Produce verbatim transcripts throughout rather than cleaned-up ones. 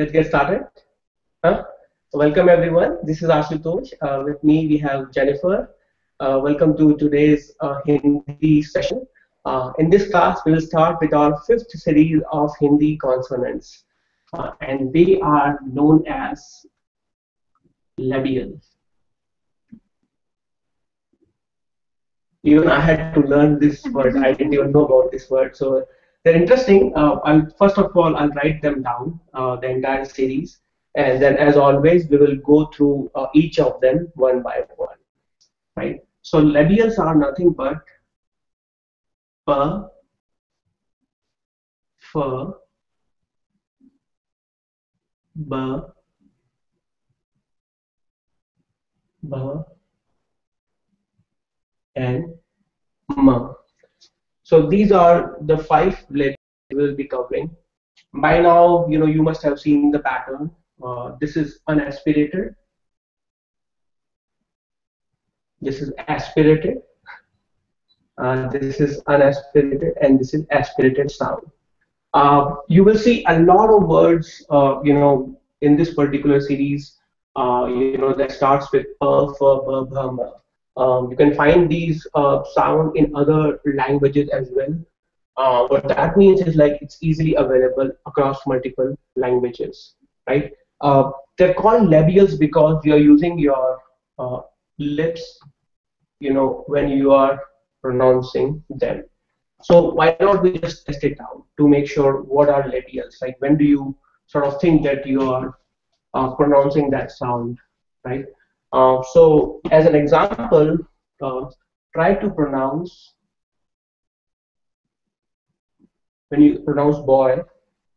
Let's get started. Huh? Welcome everyone. This is Ashutosh. Uh, with me we have Jennifer. Uh, welcome to today's uh, Hindi session. Uh, in this class we will start with our fifth series of Hindi consonants, uh, and they are known as labial. Even I had to learn this word. I didn't even know about this word. So they're interesting. Uh, I'll, first of all, I'll write them down, uh, the entire series, and then, as always, we will go through uh, each of them one by one. Right. So labials are nothing but pa, fa, ba, ba, and ma. So these are the five labials we will be covering. By now, you know, you must have seen the pattern. Uh, this is unaspirated. This is aspirated. Uh, this is unaspirated, and this is aspirated sound. Uh, you will see a lot of words, uh, you know, in this particular series. Uh, you know, that starts with pa, fa, ba, bha, ma. Um, you can find these uh, sound in other languages as well. Uh, what that means is, like, it's easily available across multiple languages, right? Uh, they're called labials because you're using your uh, lips, you know, when you are pronouncing them. So why don't we just test it out to make sure what are labials? Like, when do you sort of think that you are uh, pronouncing that sound, right? Uh, so, as an example, uh, try to pronounce, when you pronounce boy,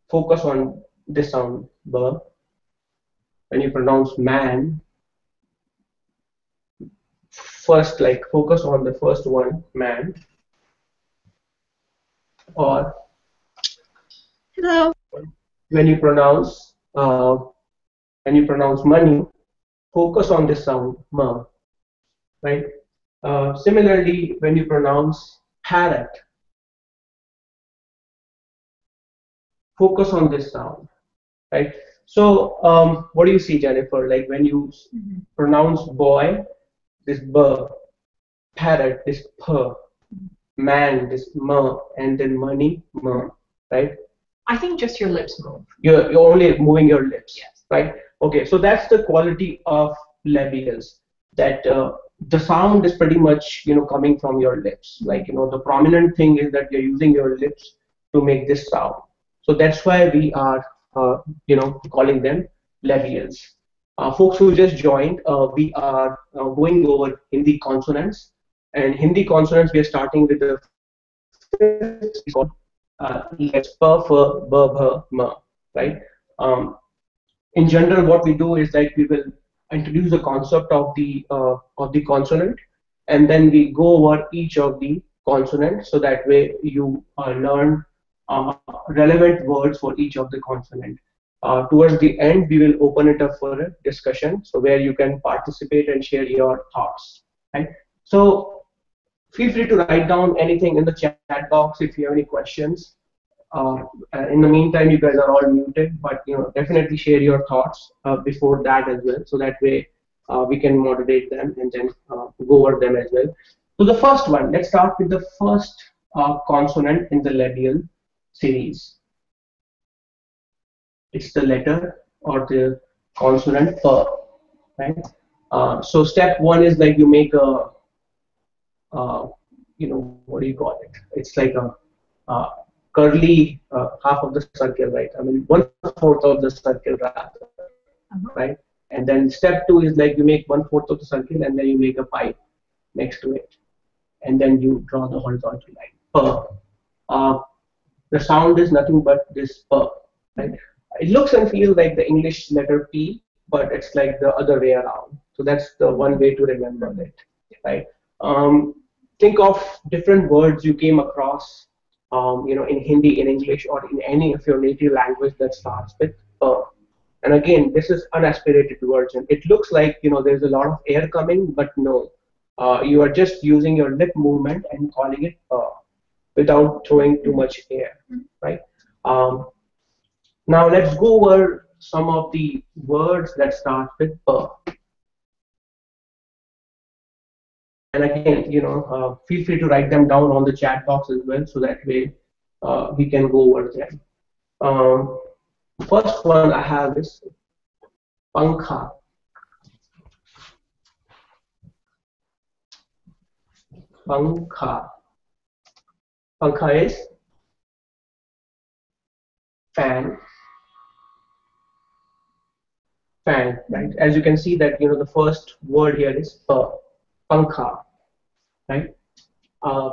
focus on this sound, ba. When you pronounce man, first, like, focus on the first one, man. Or, hello. When you pronounce, uh, when you pronounce money, focus on this sound, ma, right? Uh, similarly, when you pronounce parrot, focus on this sound, right? So, um, what do you see, Jennifer? Like, when you mm-hmm. pronounce boy, this ba, parrot, this pa, man, this ma, and then money, ma, right? I think just your lips move. You're, you're only moving your lips, yes. Right? Okay, so that's the quality of labials, that uh, the sound is pretty much, you know, coming from your lips. Like, you know, the prominent thing is that you're using your lips to make this sound. So that's why we are, uh, you know, calling them labials. Uh, folks who just joined, uh, we are uh, going over Hindi consonants. And Hindi consonants, we are starting with the fifth, uh, let's pa, fa, ba, bha, ma, right? Um, In general, what we do is that we will introduce the concept of the uh, of the consonant, and then we go over each of the consonants, so that way you uh, learn uh, relevant words for each of the consonant. Uh, towards the end, we will open it up for a discussion, so where you can participate and share your thoughts. Right? So feel free to write down anything in the chat box if you have any questions. Uh, in the meantime, you guys are all muted, but, you know, definitely share your thoughts uh, before that as well, so that way uh, we can moderate them and then uh, go over them as well. So the first one, let's start with the first uh, consonant in the labial series. It's the letter or the consonant pa, right? Uh, so step one is, like, you make a, uh, you know, what do you call it? It's like a uh, curly uh, half of the circle, right? I mean, one fourth of the circle, rather, uh -huh. right? And then step two is, like, you make one fourth of the circle, and then you make a pipe next to it, and then you draw the horizontal line. Pa. Uh, the sound is nothing but this pa, right? It looks and feels like the English letter P, but it's like the other way around. So that's the one way to remember it, right? Um, think of different words you came across. Um, you know, in Hindi, in English, or in any of your native language that starts with pa. And again, this is unaspirated version. It looks like, you know, there's a lot of air coming, but no. Uh, you are just using your lip movement and calling it pa, without throwing too much air, right? Um, now let's go over some of the words that start with per. And again, you know, uh, feel free to write them down on the chat box as well, so that way uh, we can go over them. Um, first one I have is pankha. Pankha. Pankha is fan. Fan, right? As you can see that, you know, the first word here is per. Pankha, right? Uh,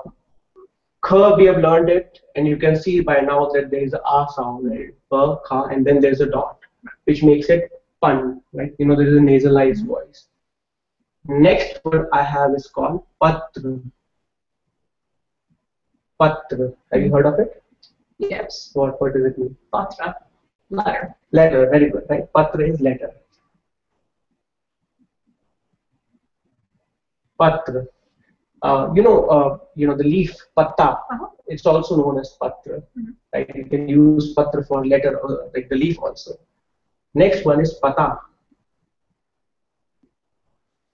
kha, we have learned it, and you can see by now that there is a R sound, right? Per, kha, and then there's a dot, which makes it pan, right? You know, there is a nasalized voice. Next word I have is called patra. Patra. Have you heard of it? Yes. What, what does it mean? Patra. Letter. Letter, very good, right? Patra is letter. Patra. Uh, you know, uh, you know the leaf patta. Uh-huh. It's also known as patra. Mm-hmm. Right? You can use patra for letter, or like the leaf also. Next one is pata.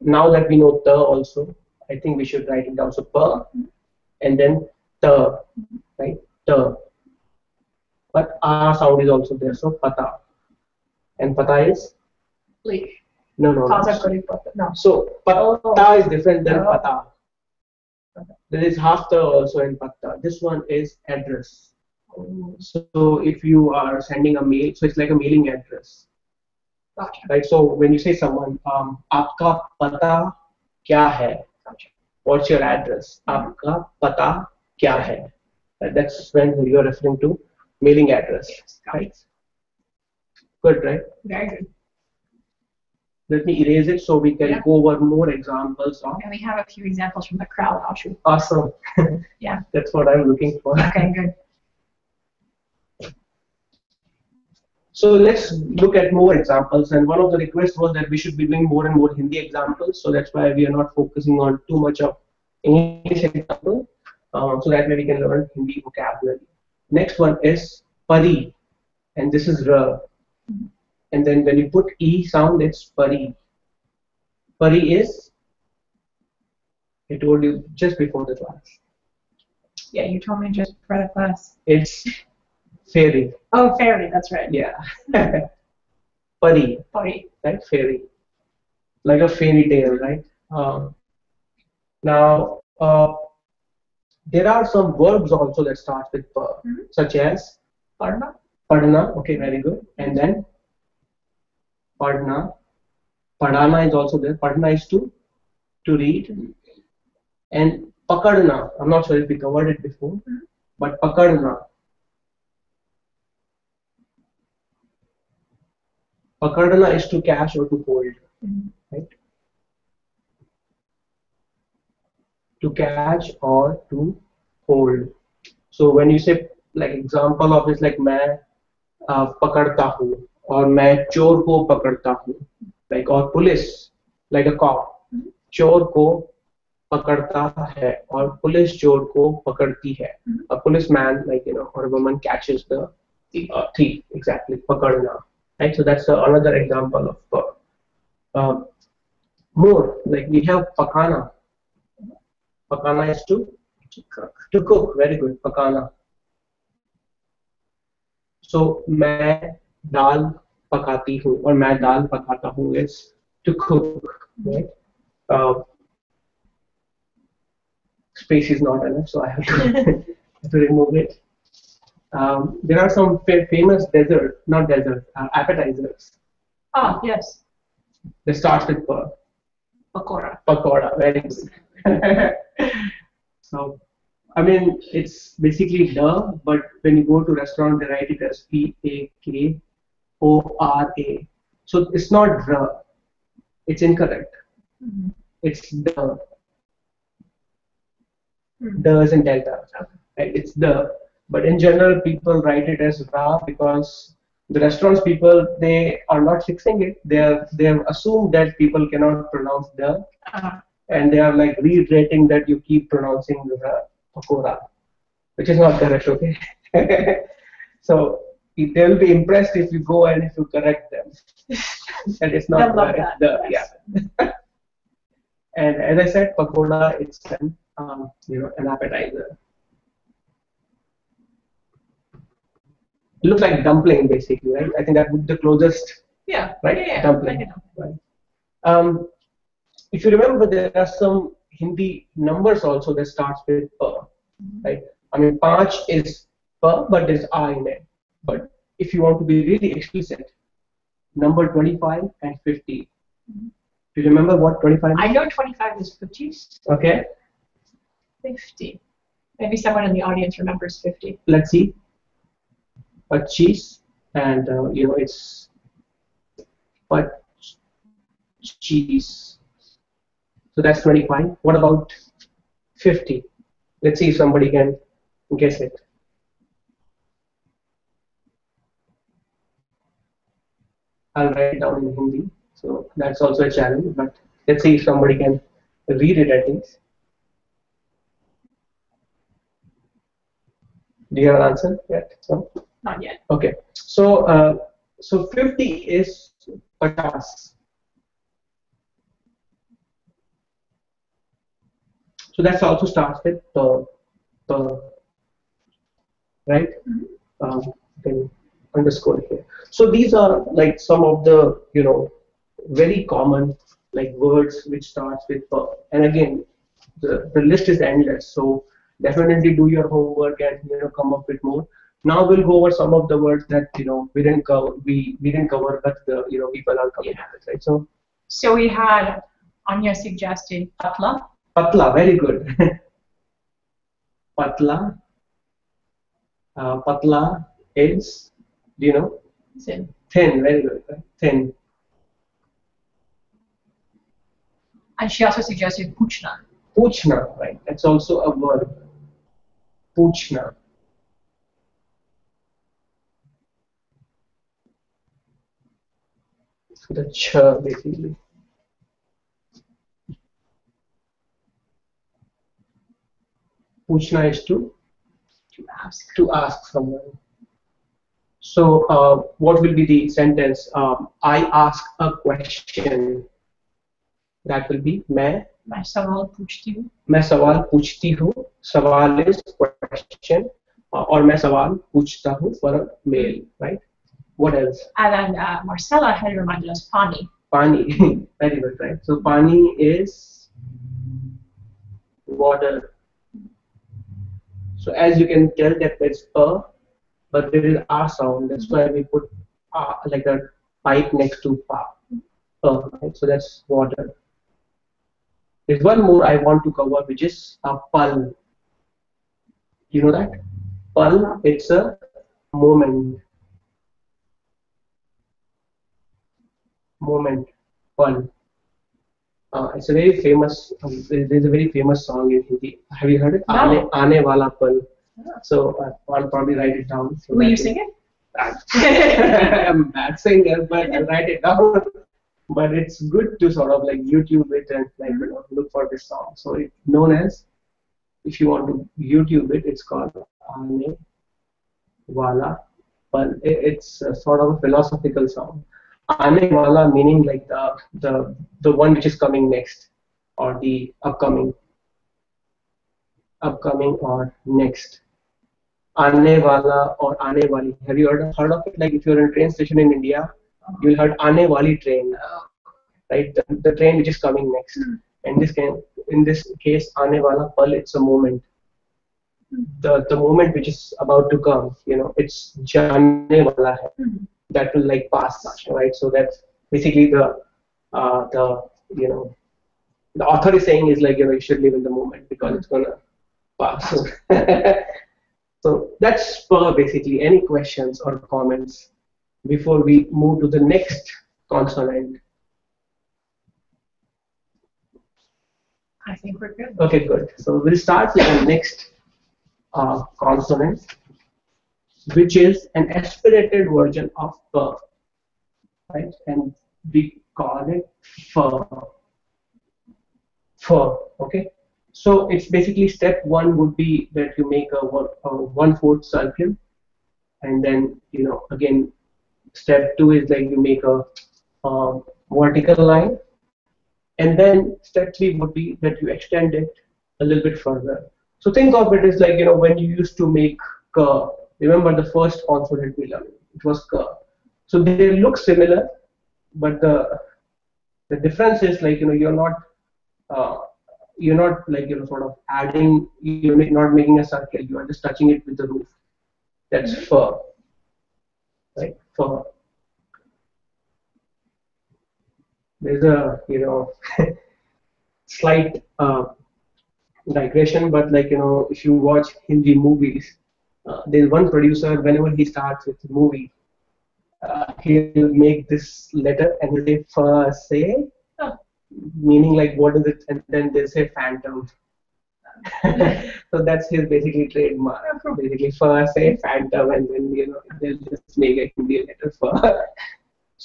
Now that we know ta also, I think we should write it down. So pa, and then ta, right? Ta. But R sound is also there, so pata. And pata is? Leaf. No, no, no. no. So pata oh. is different than no. pata. There is half ta also in pata. This one is address. Oh. So if you are sending a mail, so it's like a mailing address. Gotcha. Right. So when you say someone, um, आपका पता क्या है? Gotcha. What's your address? Mm-hmm. आपका पता क्या है? That's when you're referring to mailing address. Yes, right. Good, right? Very good. Let me erase it so we can yeah. go over more examples. Of and we have a few examples from the crowd, Ashu. Awesome. Yeah. That's what I'm looking for. Okay, good. So let's look at more examples, and one of the requests was that we should be doing more and more Hindi examples, so that's why we are not focusing on too much of English example, um, so that way we can learn Hindi vocabulary. Next one is pari, and this is ra, and then when you put e sound, it's pari. Pari is, I told you just before the class. Yeah, you told me just before the class. It's fairy. Oh, fairy, that's right. Yeah. Pari. Pari. Right? Fairy. Like a fairy tale, right? Um, now, uh, there are some verbs also that start with per, mm-hmm. such as padna. Padna, okay, very good. And then padna. Padana is also there. Padna is to, to read. Mm-hmm. And pakadna, I'm not sure if we covered it before, mm-hmm. but pakadna. Pakadna is to catch or to hold, mm-hmm. right? To catch or to hold. So when you say, like, example of is like main uh, pakadta hu, or main chor ko pakadta hu, like, or police, like a cop, mm-hmm. chor ko pakadta hai, or police chor ko pakadti hai. Mm-hmm. A policeman, like, you know, or a woman catches the uh, thief, exactly, pakadna. Right, so that's uh, another example of verb. Uh, more, like we have pakana. Pakana is to, to cook. To cook, very good. Pakana. So main dal pakati hu, or main dal pakata hu is to cook. Right. Uh, space is not enough, so I have to, have to remove it. Um, there are some fa famous dessert, not dessert, uh, appetizers. Ah, yes. They start with per. Pakora. Pakora, very good. So, I mean, it's basically da, but when you go to restaurant, they write it as P A K O R A. So it's not ra. It's incorrect. Mm-hmm. It's da. Mm-hmm. Da is in delta. Right? It's da. But in general, people write it as ra because the restaurants people, they are not fixing it. They are, they have assumed that people cannot pronounce da, uh-huh. and they are like reiterating that you keep pronouncing ra, pakora, which is not correct. Okay. So they will be impressed if you go and if you correct them. And it's not the, the yes. yeah. And as I said, pakoda is an um, you know an appetizer. It looks like dumpling basically, right? I think that would be the closest. Yeah. Right. Yeah, yeah. Dumpling. Like right. Um, if you remember, there are some Hindi numbers also that starts with pa, mm-hmm. right? I mean, panch is pa, but there's a in it. But if you want to be really explicit, number twenty-five and fifty. Mm-hmm. Do you remember what twenty-five is? I know twenty-five is fifty. Okay. fifty. Maybe someone in the audience remembers fifty. Let's see. Pachis, and uh, you know it's pachis. So that's twenty-five. What about fifty? Let's see if somebody can guess it. I'll write it down in Hindi, so that's also a challenge. But let's see if somebody can read it at least. Do you have an answer yet? No? Not yet. Okay. So, uh, so fifty is patas. So that's also starts with the, the right? Mm-hmm. um, then underscore here. So these are like some of the you know very common like words which starts with uh, and again the the list is endless. So definitely do your homework and you know come up with more. Now we'll go over some of the words that you know we didn't cover. We we didn't cover, but the you know people are coming at it, right? So so we had Anya suggested patla. Patla, very good. Patla. Uh, patla is, do you know? Thin. Thin, very good. Thin. And she also suggested puchna. Puchna, right? That's also a verb. Puchna. The ch basically. Puchna is to to ask to ask someone. So uh, what will be the sentence? Um, I ask a question. That will be मैं. मैं सवाल पूछती हूँ. मैं सवाल पूछती हूँ. सवाल is question, और मैं सवाल पूछता हूँ for a male, right? What else? And then uh, Marcella had reminded us pani. Pani, very good, right? So pani is water. So as you can tell, that there's a, but there is a sound. That's why we put a, like a pipe next to pa. A, right? So that's water. There's one more I want to cover, which is a pal. You know that? Pal, it's a moment. Moment, pal. Uh, it's a very famous. Um, there's a very famous song in Hindi. Have you heard it? No. Aane, aane wala pal. No. So uh, I'll probably write it down. So will you sing it? I'm a bad singer, but I'll write it down. But it's good to sort of like YouTube it and like you know, look for this song. So it's known as, if you want to YouTube it, it's called Aane Wala Pal. It's a sort of a philosophical song. Aane Wala meaning like the the the one which is coming next, or the upcoming, upcoming or next. Aane Wala or Aane Wali. Have you heard heard of it? Like if you're in a train station in India. You will heard Aane Wali train, right? The, the train which is coming next. Mm. And this can, in this case, Aane Wala Pal, it's a moment. Mm. The the moment which is about to come, you know, it's Jaane Wala Hai. Mm. That will like pass, right? So that's basically the uh, the you know the author is saying is like you know you should live in the moment because mm. it's gonna pass. So, so that's per basically. Any questions or comments before we move to the next consonant? I think we're good. Okay, good. So we'll start with the next uh, consonant, which is an aspirated version of pa, right? And we call it fa. Fa. Okay. So it's basically step one would be that you make a, a one-fourth circle. and then you know again step two is like you make a uh, vertical line, and then step three would be that you extend it a little bit further. So think of it as like you know when you used to make curve. Remember the first console that we learned, it was curve. So they look similar, but the the difference is like you know you're not uh, you're not like you know sort of adding, you're not making a circle. You are just touching it with the roof. That's fur, right? Fur. There's a you know slight uh, digression, but like you know if you watch Hindi movies, uh, there's one producer whenever he starts with a movie. Uh, he'll make this letter and he'll say fur say, meaning like what is it, and then they say phantom. So that's his basically trademark. Basically fur say phantom, and then you know they'll just make a Hindi letter fur.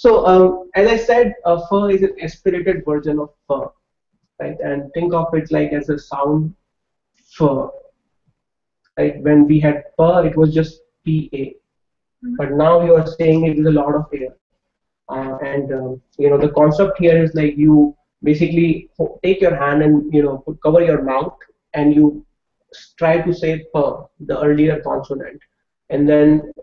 So um, as I said, uh, fur is an aspirated version of fur, right? And think of it like as a sound fur. Right? When we had fur, it was just P A. But now you are saying it is a lot of air, uh, and uh, you know the concept here is like you basically take your hand and you know cover your mouth and you try to say per the earlier consonant, and then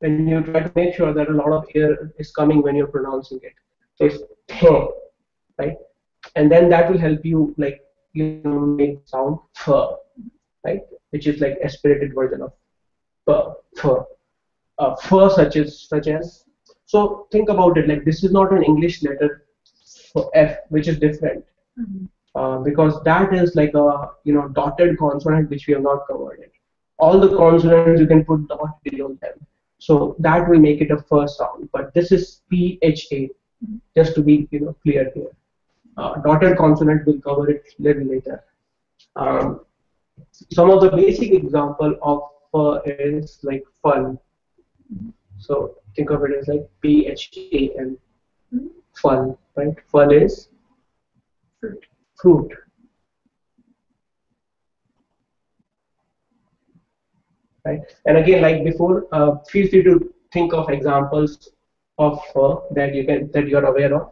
when you try to make sure that a lot of air is coming when you're pronouncing it, so it's per, right? And then that will help you like you know make sound per, right? Which is like aspirated version of per per. Uh, fur such as such as so think about it like this is not an English letter for F, which is different, mm-hmm. uh, because that is like a you know dotted consonant which we have not covered it. All the consonants you can put dot below them, so that will make it a fur sound. But this is P H A, mm-hmm. just to be you know clear here. Uh, dotted consonant will cover it little later. Um, some of the basic example of fur is like fun. So think of it as like P H A N, fun, right? Fun is fruit. Fruit. Right. And again, like before, uh, feel free to think of examples of fur that you can that you are aware of.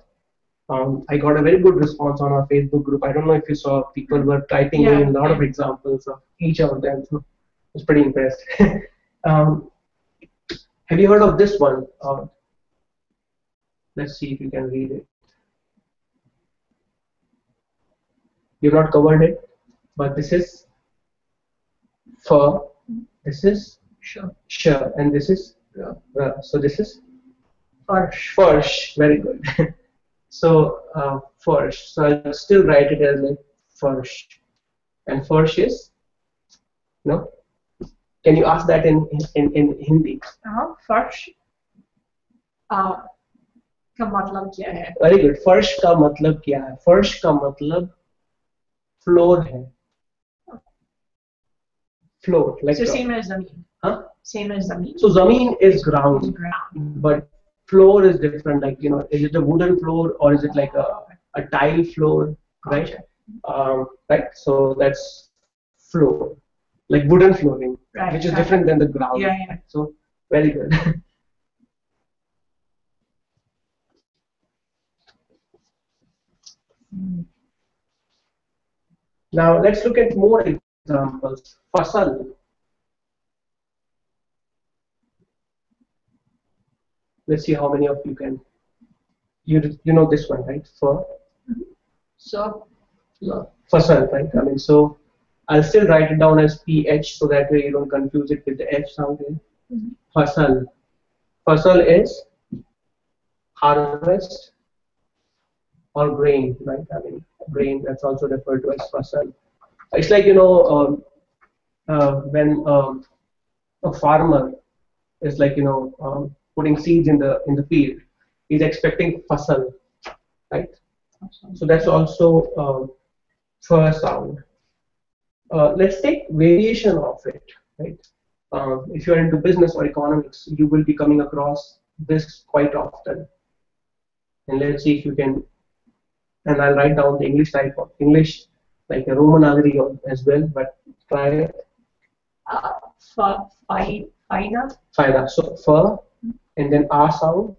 Um, I got a very good response on our Facebook group. I don't know if you saw, people were typing yeah. in a lot of examples of each of them. So I was pretty impressed. um, Have you heard of this one? Uh, let's see if you can read it. You've not covered it, but this is fur, this is sure, sure, and this is yeah. uh, so this is farsh. Farsh, very good. So uh, farsh. So I'll still write it as like farsh, and farsh is no. Can you ask that in in in Hindi? हाँ, फर्श का मतलब क्या है? Very good. फर्श का मतलब क्या है? फर्श का मतलब floor है. Floor. Like so same as ज़मीन. Huh? Same as ज़मीन. So ज़मीन is ground. Ground. But floor is different. Like you know, is it a wooden floor or is it like a a tile floor? Right. Um, right. So that's floor. Like wooden flooring, right, which is right. different than the ground. Yeah, yeah. So very good. mm. Now let's look at more examples. Fasal. Let's see how many of you can. You you know this one, right? For mm-hmm. so no. Fasal, right? I mean so. I'll still write it down as P H so that way you don't confuse it with the F sound. Mm-hmm. Fasal. Fasal is harvest or grain, right? I mean, grain that's also referred to as fasal. It's like you know um, uh, when um, a farmer is like you know um, putting seeds in the in the field, he's expecting fasal, right? Awesome. So that's also um, fur sound. Uh, let's take variation of it, right? Uh, if you are into business or economics, you will be coming across this quite often. And let's see if you can. And I'll write down the English type of English, like a Roman algorithm as well. But try it. Uh, fight, Faida. Faida. So fa and then a sound.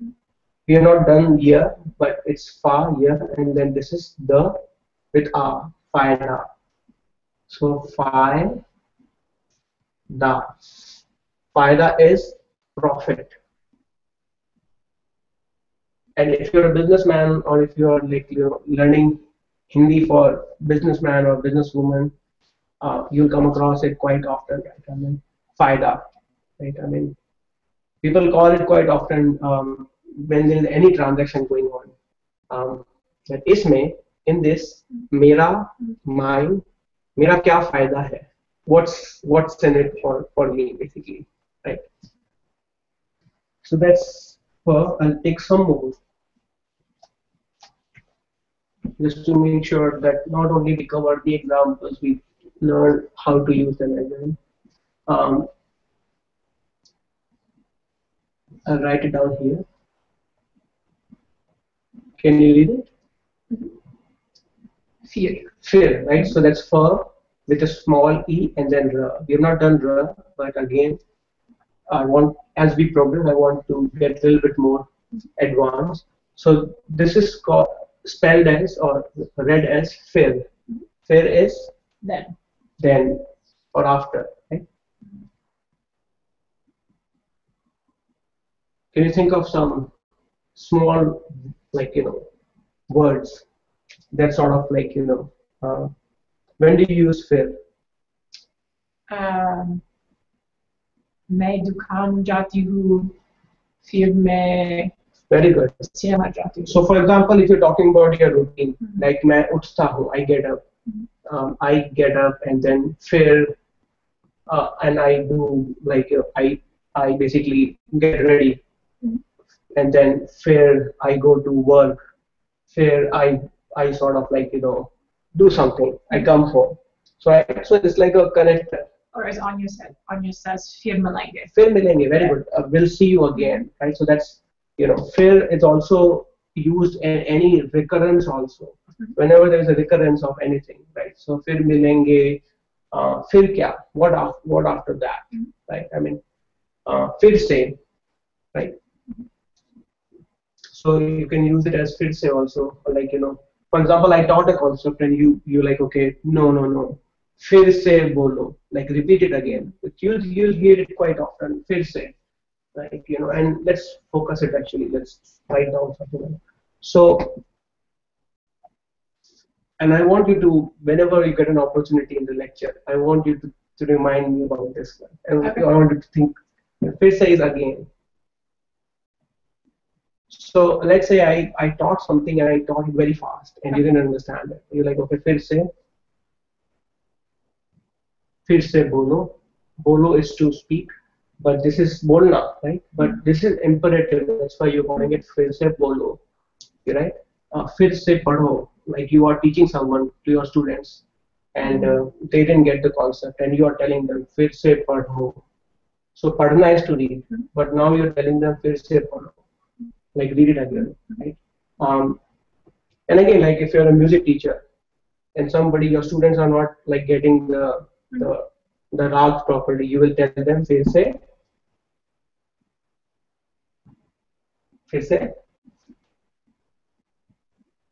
We are not done here, but it's fa here, and then this is the with a faida. So faida. Faida is profit. And if you're a businessman, or if you're like you're learning Hindi for businessman or businesswoman, uh, you'll come across it quite often. Right? I mean, faida. Right? I mean, people call it quite often um, when there's any transaction going on. Um, that isme, in this, mera, mine, mera kya faida hai? What's what's in it for for me, basically, right? So that's for. I'll take some more. Just to make sure that not only we cover the examples, we learn how to use them as well. Um, I'll write it down here. Can you read it? Mm-hmm. Fear. Fear, right? So that's for with a small e and then r. We've not done r, but again, I want as we progress, I want to get a little bit more advanced. So this is called, spelled as or read as fir. Fir is then, then or after. Right? Can you think of some small, like you know, words that sort of like you know? Uh, when do you use fir? Main dukaan jaati hu, fir main. Very good. So, for example, if you're talking about your routine, mm-hmm. like मैं उठता हूँ, I get up, mm-hmm. um, I get up, and then फिर, uh, and I do like uh, I I basically get ready, mm-hmm. and then फिर I go to work, फिर I I sort of like you know do something, I come home. So I, so it's like a connector. Or as Anya said, Anya says फिर मिलेंगे. फिर मिलेंगे. Very good. Uh, we'll see you again, right? So that's. You know, fir is also used in any recurrence also. Mm-hmm. Whenever there is a recurrence of anything, right? So fir milenge, uh, fir kya? What after? What after that? Mm-hmm. Right? I mean, uh, fir se, right? Mm-hmm. So you can use it as fir se also. Like you know, for example, I taught a concept and you you like okay, no no no, fir se bolo, like repeat it again. You you hear it quite often, fir se. Like, you know, and let's focus it actually. Let's write down something. So, and I want you to, whenever you get an opportunity in the lecture, I want you to, to remind me about this one. And okay. I want you to think. Fir se is again. So let's say I I taught something and I taught it very fast and okay. you didn't understand it. You're like, okay, fir se. Fir se bolo. Bolo is to speak. But this is bolna, right? But this is imperative. That's why you're calling it fir se bolo, right? Uh, fir se padho, like you are teaching someone to your students, and uh, they didn't get the concept, and you are telling them fir se padho. So padhna is to read, but now you're telling them fir se padho, like read it again, right? Um, and again, like if you're a music teacher, and somebody your students are not like getting the the the raag properly, you will tell them fir se. Fir se.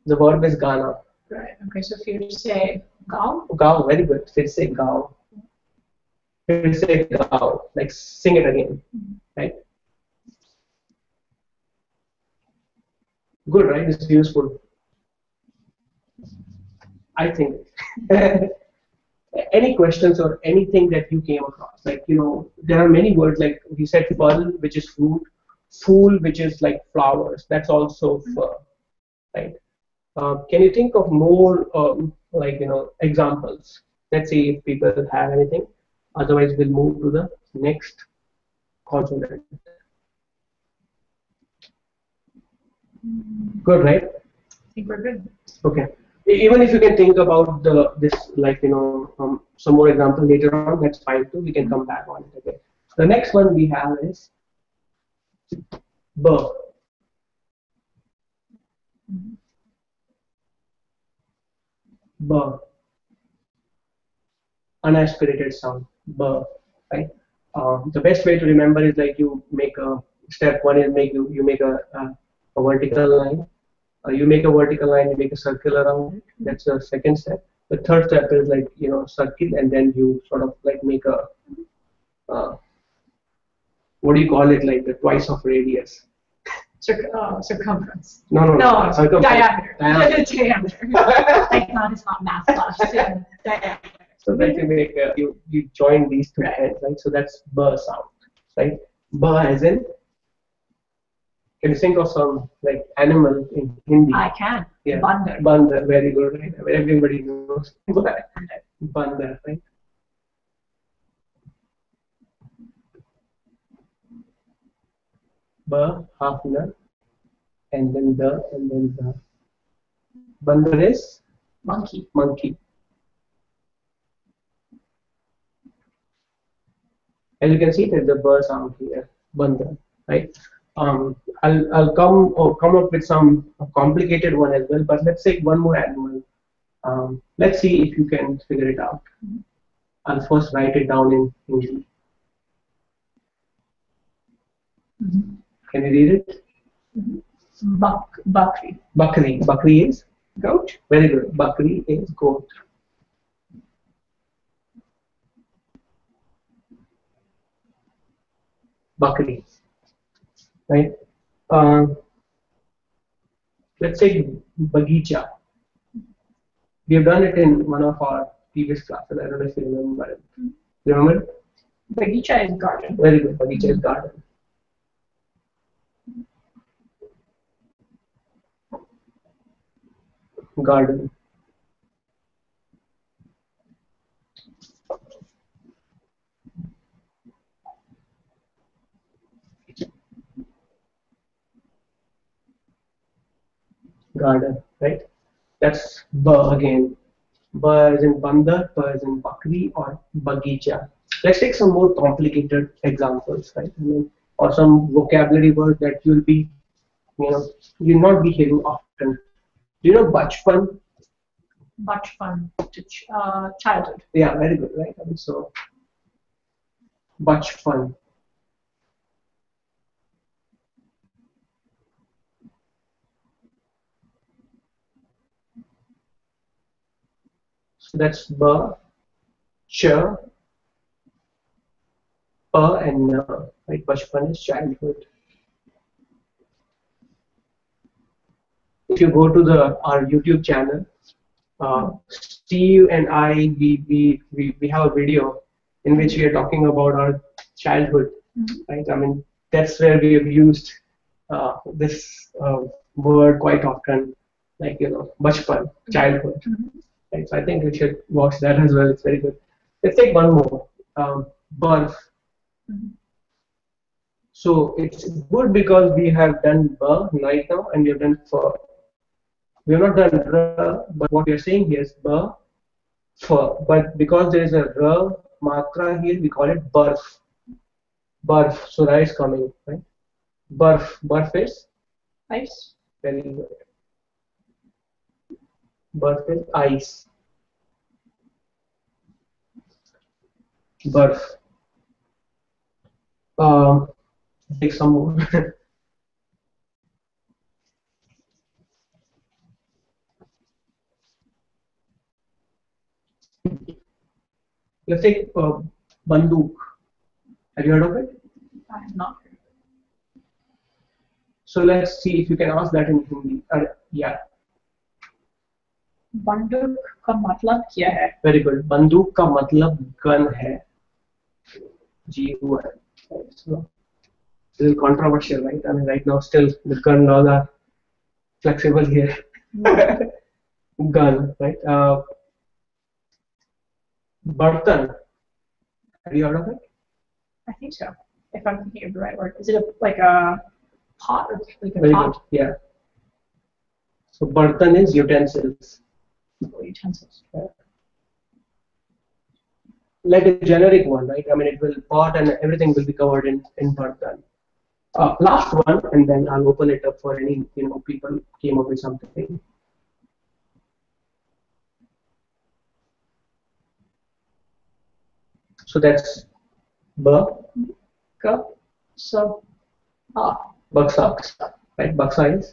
The verb is gaana. Right. Okay. So fir se gao. Gao. Very good. Fir se gao. Fir se gao. Like sing it again. Mm-hmm. Right. Good. Right. It's useful. I think. Any questions or anything that you came across? Like you know, there are many words. Like we said, fal, which is fruit. Fool, which is like flowers. That's also fur, right? Uh, can you think of more um, like you know examples? Let's see if people have anything. Otherwise, we'll move to the next consonant. Good, right? I think we're good. Okay. Even if you can think about the this like you know um, some more example later on, that's fine too. We can come back on it again. The next one we have is b. B. Unaspirated sound. B. Right. uh, the best way to remember is like you make a step one is make you, you make a, a, a vertical line. Uh, you make a vertical line, you make a circle around it. That's the second step. The third step is like, you know, circle, and then you sort of like make a, uh, what do you call it, like the twice of radius. Cir uh, circumference. No, no, no. no circumference. Diameter. Diameter. Diameter. Like not, it's not math class. So diameter. So then you make a, you you join these two ends, right? So that's ba sound, right? Ba as in. Can you think of some like animal in Hindi? I can. Yeah. Bandar. Bandar. Very good. Right? Everybody knows that. Bandar, right? Ba, half na, and then the, and then the. Bandar is? Monkey. Monkey. As you can see, there's the ba sound here. Bandar, right? Um, I'll I'll come oh, come up with some complicated one as well, but let's take one more animal. Um, let's see if you can figure it out. Mm-hmm. I'll first write it down in Hindi. Mm-hmm. Can you read it? Mm-hmm. Bak bakri. Bakri. Bakri is goat. Very good. Bakri is goat. Bakri. Right. Uh, let's say bagicha. We have done it in one of our previous classes. I don't know if you remember it. You remember it? Bagicha is garden. Very good. Bagicha is garden. Garden. Garden, right? That's ba again. Ba is in bandar, ba is in bakri or bagicha. Let's take some more complicated examples, right? I mean, or some vocabulary word that you'll be, you know, you'll not be hearing often. Do you know bachpan? Bachpan, uh, childhood. Yeah, very good, right? I mean, so, bachpan. So that's ba, ch, pa, and na. Right, bachpan is childhood. If you go to the our YouTube channel, uh, Steve and I, we, we we we have a video in which we are talking about our childhood. Mm-hmm. Right, I mean that's where we have used uh, this uh, word quite often, like you know, bachpan, childhood. Mm-hmm. Right, so I think you should watch that as well. It's very good. Let's take one more. Um, barf. Mm-hmm. So it's good because we have done ba right now, and we have done fur. We have not done ra, but what we are saying here is ba, fur. But because there is a ra matra here, we call it barf. Barf. So ra is coming, right? Barf. Barf is ice. Very good. Barf is ice. Barf. Um, take some more. Let's take uh, banduk. Have you heard of it? I have not. So let's see if you can ask that in Hindi. Uh, yeah. बंदूक का मतलब क्या है? Very good. बंदूक का मतलब gun है. जी हुआ है. So, this is controversial, right? I mean, right now still the gun laws are flexible here. Gun, right? Uh, Bartan. Have you heard of it? I think so. If I'm thinking of the right word, is it a, like a pot or like a Very pot? Good. Yeah. So bartan is utensils. Utensils. Yeah. Like a generic one, right? I mean, it will pot and everything will be covered in in bartan. Uh, last one, and then I'll open it up for any you know people came up with something. So that's बग का सब बक्सा बक्सा right बक्सा is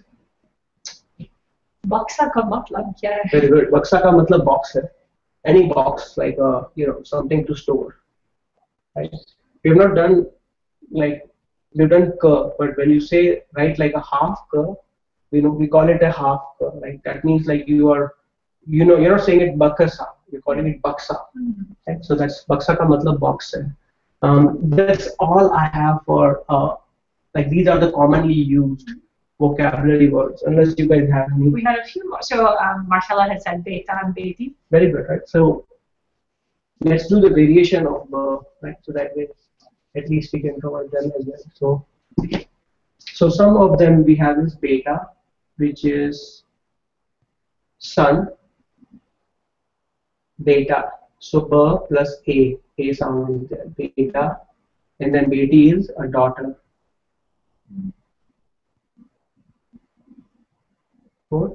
बक्सा का मतलब क्या है? Very good. बक्सा का मतलब बॉक्स है. Any box like you know something to store right. We have not done like we don't curve, but when you say right like a half curve, we know we call it a half curve. Like that means like you are, you know, you're not saying it baksa, you're calling it baksa. Mm-hmm. Right? So that's baksa का मतलब box है. Um, that's all I have for uh, like these are the commonly used vocabulary words. Unless you guys have any. We had a few more. So um, Marcella has said beta and beti. Very good, right? So let's do the variation of uh, right. So that way. At least we can cover them as well. So, so some of them we have is beta, which is sun. Beta. So b plus a, a sound is there. Beta, and then beti is a daughter. Good.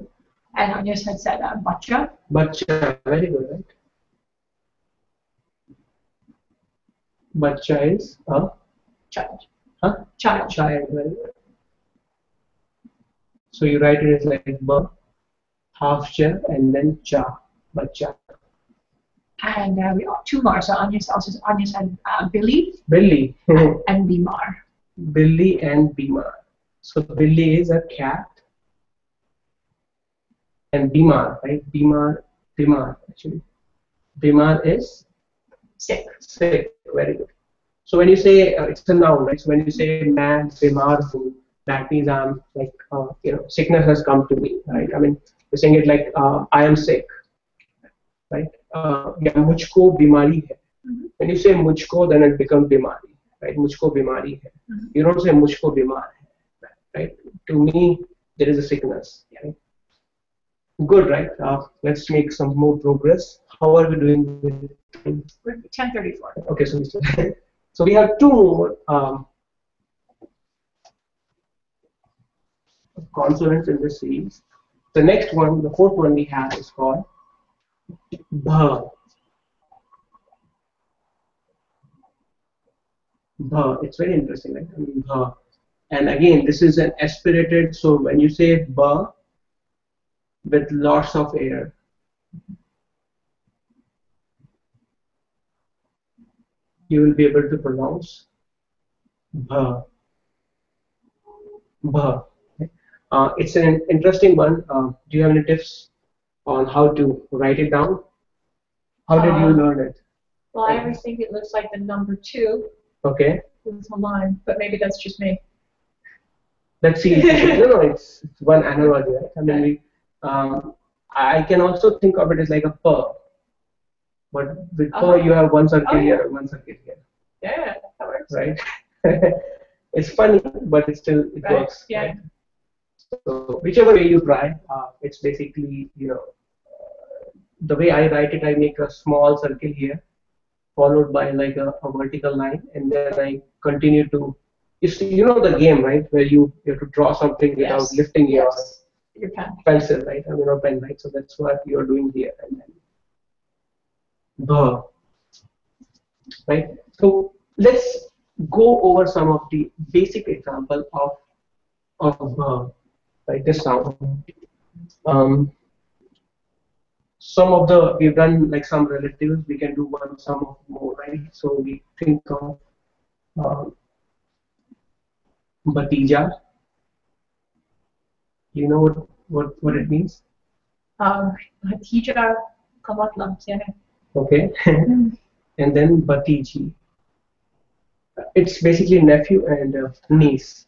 And Anya had said uh, bacha. Bacha, very good, right? Bacha is a child. Huh? Child. Child. Right? So you write it as like ba, half cha, and then cha, bacha. And uh, we have two more. So Anya also Anya said uh, Billy. Billy. and, and Bimar. Billy and Bimar. So Billy is a cat, and Bimar, right? Bimar, Bimar actually. Bimar is sick. Sick. Very good. So when you say uh, it's a noun, right? So when you say man, bimar, that means I'm like uh, you know sickness has come to me, right? I mean you're saying it like uh, I am sick, right? Uh, yeah, mujhko bimari hai. Mm-hmm. When you say mujhko, then it becomes bimari, right? Mujhko bimari hai. Mm-hmm. You don't say mujhko bimar hai, right? To me, there is a sickness. Right? Good, right? Uh, let's make some more progress. How are we doing with ten thirty-four? Okay, so we so we have two more um, consonants in this series. The next one, the fourth one we have is called bha. Bha. It's very interesting, right? I mean, bha. And again, this is an aspirated. So when you say bha with lots of air. You will be able to pronounce bha. Bha. Uh, it's an interesting one. Uh, do you have any tips on how to write it down? How did um, you learn it? Well, I always think it looks like the number two. Okay. With a line, but maybe that's just me. Let's see. No, no, it's, it's one analogy. Right? I mean, we, um, I can also think of it as like a per. But with uh-huh. per, you have one circle oh, yeah. here, one circle here. Yeah, that works. Right? It's funny, but it still it right. works. Yeah. Right? So whichever way you try, uh, it's basically you know uh, the way I write it. I make a small circle here, followed by like a, a vertical line, and then I continue to. You see, you know the game, right? Where you, you have to draw something without yes. lifting yes. your your pen. pencil, right? I mean, or pen, right? So that's what you are doing here, and then. Bha. Right. So let's go over some of the basic example of of bha, right? This sound. Um, some of the we've done like some relatives. We can do one, some of more, right? So we think of um, bhatija. You know what what what it means? Um, bhatija ka matlab kya hai? Okay, and then bhatiji. It's basically nephew and uh, niece.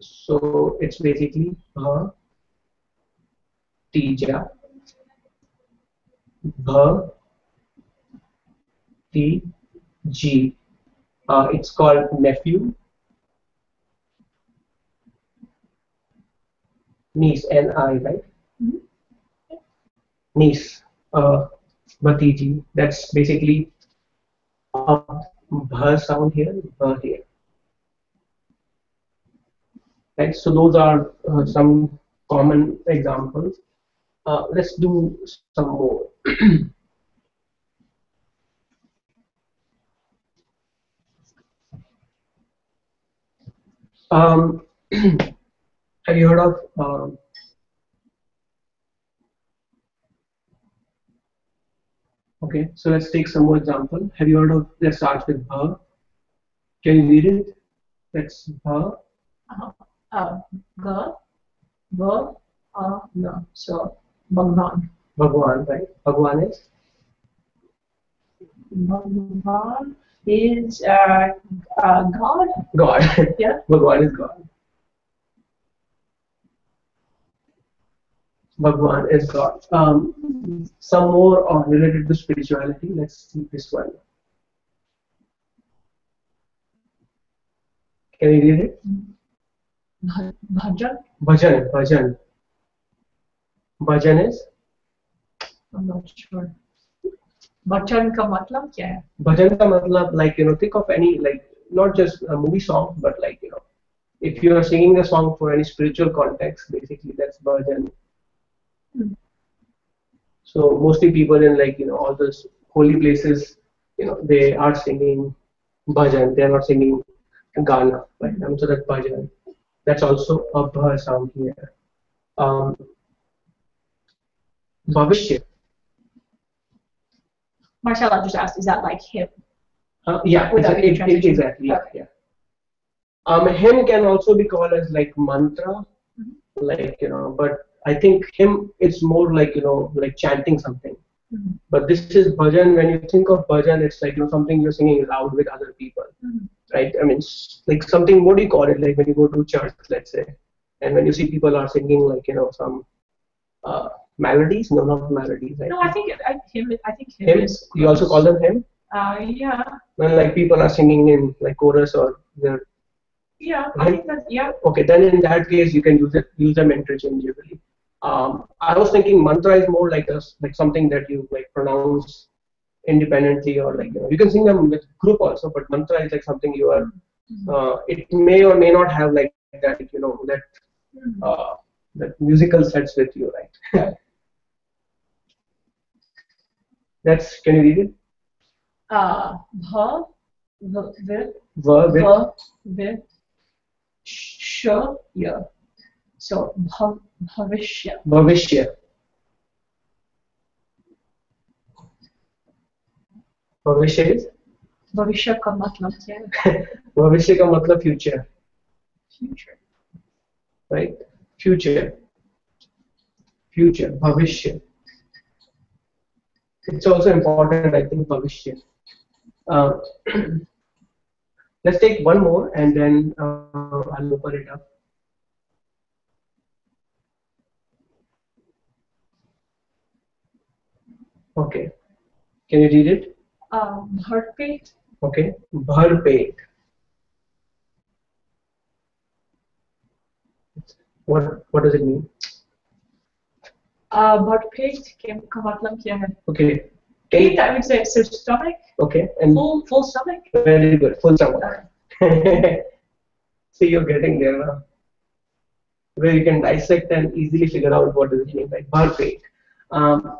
So it's basically bhatija, bhatiji. Uh, it's called nephew, niece, N I, right? Mm-hmm. Niece. Uh, bhatiji. That's basically a bha sound here, bha here. Right. So those are uh, some common examples. Uh, let's do some more. Um, have you heard of um, okay, so let's take some more example. Have you heard of, let's start with bha. Can you read it? That's bha. Uh, uh, ga, bha, uh, no. So, Bhagwan. Bhagwan, right? Bhagwan is? Bhagwan is uh, uh, God. God. Yeah. Bhagwan is God. Bhagwan is God. Um, some more uh, related to spirituality. Let's see this one. Can you read it? Bhajan. Bhajan. Bhajan. Bhajan is? I'm not sure. Bhajan ka matlab kya hai? Bhajan ka matlab, like, you know, think of any, like, not just a movie song, but like, you know, if you are singing a song for any spiritual context, basically that's bhajan. Hmm. So mostly people in, like, you know, all those holy places, you know, they are singing bhajan. They are not singing gana, right? I'm sure that's bhajan. That's also a bha sound here. Um, Bhavishya. Marcella just asked, is that like him? Uh, yeah, exactly. It, it, exactly yeah, okay. yeah. Um, him can also be called as like mantra, mm-hmm. like, you know, but I think him, it's more like, you know, like chanting something. Mm-hmm. But this is bhajan. When you think of bhajan, it's like, you know, something you're singing loud with other people, mm-hmm. right? I mean, like something, what do you call it? Like when you go to church, let's say, and when you see people are singing, like, you know, some uh, melodies? No, not melodies. I no, think. I think I, him. I think him. him is you also call them him. Uh, yeah. When like people are singing in like chorus or they're. Yeah, him? I think that. Yeah. Okay, then in that case you can use it, use them interchangeably. Um, I was thinking mantra is more like a, like something that you like pronounce independently or like you know you can sing them with group also, but mantra is like something you are. Mm-hmm. uh, it may or may not have like that you know that. Mm-hmm. uh, that musical sets with you, right? That's, can you read it? Uh, bha, with, bha, with, sh, ya. So, bha, bhavishya. Bhavishya. Bhavishya is? Bhavishya ka matlab kya hai? Bhavishya ka matlab future. Future. Right? Future, future, bhavishya. It's also important, I think, bhavishya. Uh, let's take one more, and then uh, I'll open it up. Okay. Can you read it? Uh, bharpet. Okay, bharpet. What what does it mean? Uh, bharpet ka matlab kya hai? Okay. Take, I would say so stomach. Okay. And full full stomach. Very good. Full stomach. So you're getting there now. Where you can dissect and easily figure out what does it mean, like bharpet. Um,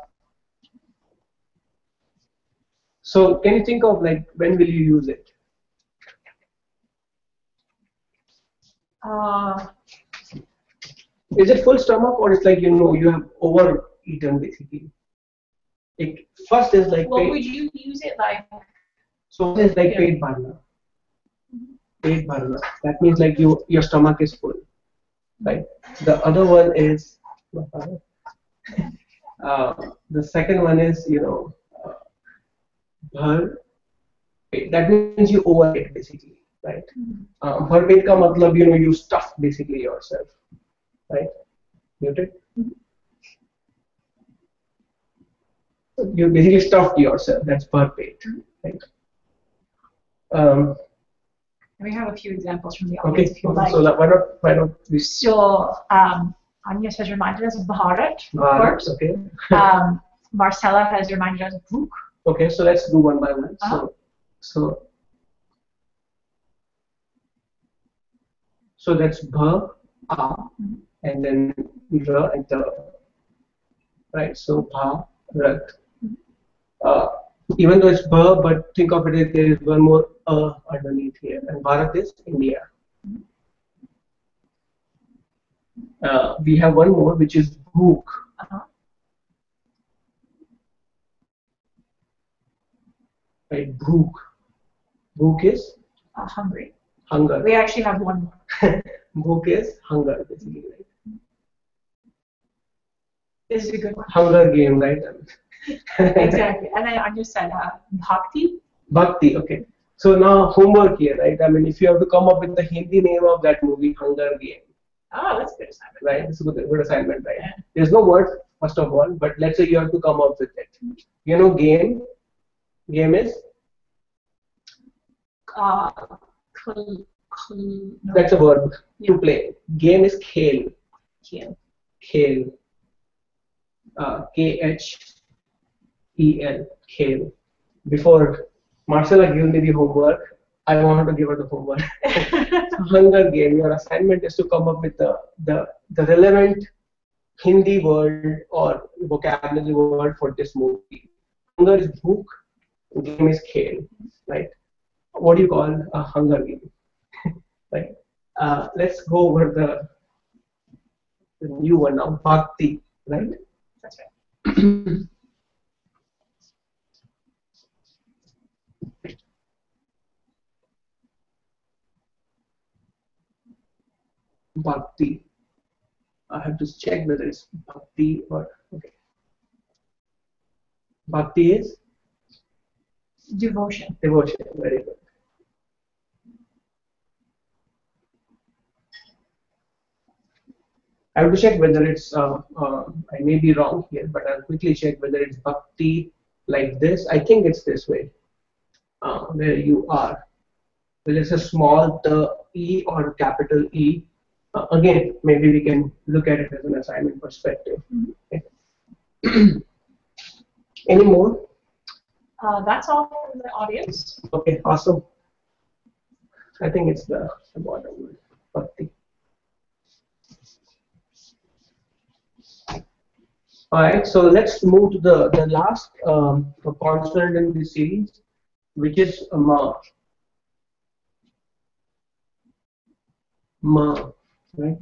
so can you think of like when will you use it? Uh Is it full stomach or it's like you know you have overeaten basically? It first is like. What well, would you use it like? So it's like yeah. Pet bharna. Pet bharna. That means like you your stomach is full, right? The other one is. Uh, the second one is you know. Bhar. That means you overeat basically, right? Bharpet ka matlab you know you stuff basically yourself. Right? Muted? Mm-hmm. You basically stuffed yourself. That's bharpet. Mm-hmm. Right? Um, we have a few examples from the audience okay. if you like. So, why not, why not we... so um, Anya has reminded us of Bharat, of Bharat, course. Okay. um, Marcella has reminded us of Bhuk. Okay, so let's do one by one. Uh-huh. So, so, so that's bha. Uh, And then ra and the right, so bha, rat. Uh, even though it's bha, but think of it as there is one more a uh underneath here, and Bharat is India. uh, we have one more, which is book. Uh-huh. Right, book. Book is uh, hungry. Hunger. We actually have one more. Book is hunger, basically, right? This is a good one. Hunger game, right? Exactly. And I understand uh, bhakti. Bhakti. Okay. So now homework here, right? I mean, if you have to come up with the Hindi name of that movie, Hunger Game. Ah, that's a good assignment. Right? It's a good, good assignment, right? Yeah. There's no word, first of all, but let's say you have to come up with it. You know, game. Game is. Uh, cool, cool, no. That's a verb. Yeah. To play. Game is khel. Khel. Khel. Uh, K H E L. Khel. Before Marcella gave me the homework, I wanted to give her the homework. Hunger Game. Your assignment is to come up with the, the, the relevant Hindi word or vocabulary word for this movie. Hunger is bhook, game is khel, right? What do you call a hunger game? Right? Uh, let's go over the, the new one now, bhakti, right? That's right. Bhakti. I have to check whether it's bhakti or okay. Bhakti is devotion. Devotion, very good. I have to check whether it's. Uh, uh, I may be wrong here, but I'll quickly check whether it's bhakti like this. I think it's this way. Uh, where you are, whether it's a small the e or capital E. Uh, again, maybe we can look at it as an assignment perspective. Mm-hmm. Okay. Any more? Uh, that's all from the audience. Okay, awesome. I think it's the, the bottom one. Bhakti. All right, so let's move to the, the last um, consonant in this series, which is ma. Ma. Right.